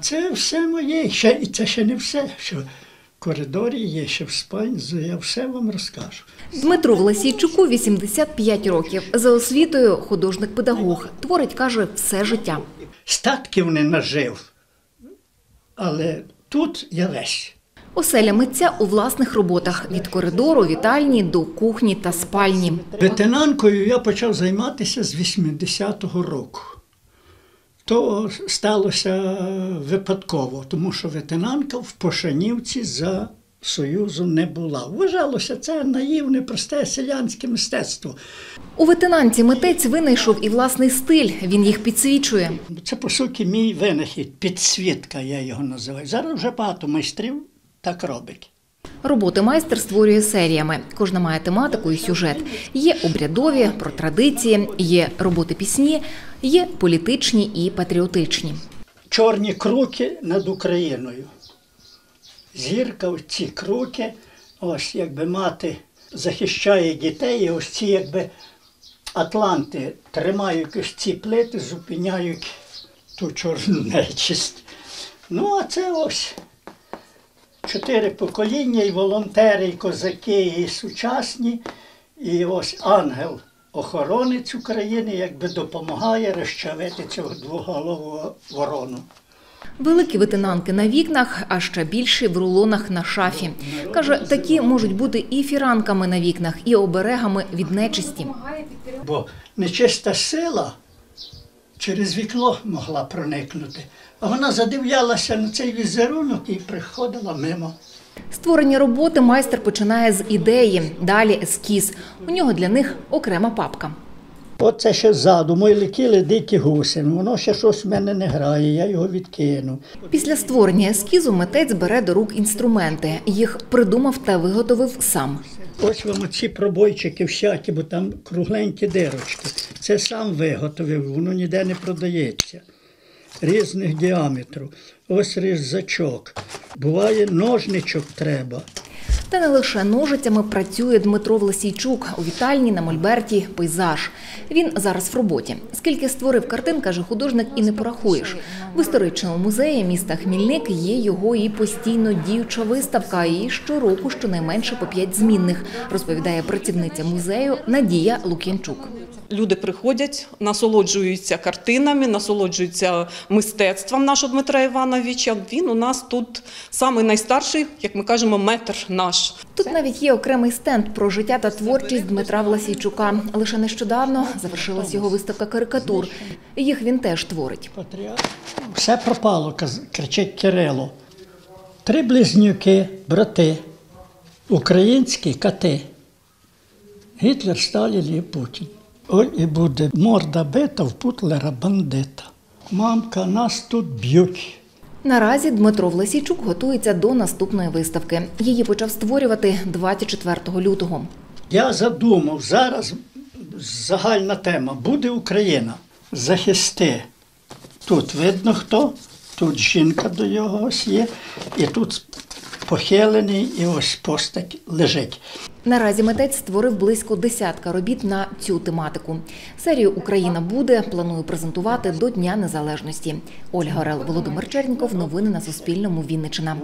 Це все моє, і це ще не все, що в коридорі є, ще в спальні, я все вам розкажу. Дмитру Власійчуку 85 років. За освітою художник-педагог. Творить, каже, все життя. Статків не нажив, але тут я весь. Оселя митця у власних роботах – від коридору, вітальні до кухні та спальні. Витинанкою я почав займатися з 80-го року. То сталося випадково, тому що витинанка в Пошанівці за Союзу не була. Вважалося це наївне, просте селянське мистецтво. У витинанці митець винайшов і власний стиль, він їх підсвічує. Це, по суті, мій винахід, підсвітка я його називаю. Зараз вже багато майстрів так робить. Роботи майстер створює серіями. Кожна має тематику і сюжет. Є обрядові, про традиції, є роботи-пісні, є політичні і патріотичні. Чорні кроки над Україною. Зірка, ці кроки, ось якби мати захищає дітей, і ось ці якби атланти тримають ось ці плити, зупиняють ту чорну нечисть. Ну а це ось. 4 покоління, і волонтери, і козаки, і сучасні. І ось ангел-охоронець України якби допомагає розчавити цього двоголового ворону. Великі витинанки на вікнах, а ще більші в рулонах на шафі. Каже, такі можуть бути і фіранками на вікнах, і оберегами від нечисті. Бо нечиста сила через вікно могла проникнути. А вона задивлялася на цей візерунок і приходила мимо. Створення роботи майстер починає з ідеї, далі ескіз. У нього для них окрема папка. Оце ще ззаду, мої летіли дикі гуси, воно ще щось в мене не грає, я його відкину. Після створення ескізу митець бере до рук інструменти. Їх придумав та виготовив сам. Ось вам оці пробойчики всякі, бо там кругленькі дирочки. Це сам виготовив, воно ніде не продається. Різних діаметрів. Ось різачок. Буває, ножничок треба. Та не лише ножицями працює Дмитро Власійчук. У вітальні на мольберті пейзаж. Він зараз в роботі. Скільки створив картин, каже художник, і не порахуєш. В історичному музеї міста Хмільник є його і постійно діюча виставка. І щороку щонайменше по 5 змінних, розповідає працівниця музею Надія Лук'янчук. Люди приходять, насолоджуються картинами, насолоджуються мистецтвом нашого Дмитра Івановича. Він у нас тут самий найстарший, як ми кажемо, метр наш. Тут навіть є окремий стенд про життя та творчість Дмитра Власійчука. Лише нещодавно завершилась його виставка карикатур. Їх він теж творить. Все пропало, кричить Кирило. 3 близнюки, брати, українські коти. Гітлер, Сталін і Путін. Ой, і буде морда бита в Путлера бандита. Мамка, нас тут б'ють. Наразі Дмитро Власійчук готується до наступної виставки. Її почав створювати 24 лютого. Я задумав, зараз загальна тема – буде Україна. Захисти. Тут видно хто, тут жінка до його ось є, і тут похилений, і ось постать лежить. Наразі митець створив близько 10 робіт на цю тематику. Серію «Україна буде» планує презентувати до Дня Незалежності. Ольга Орел, Володимир Черніков. Новини на Суспільному. Вінниччина.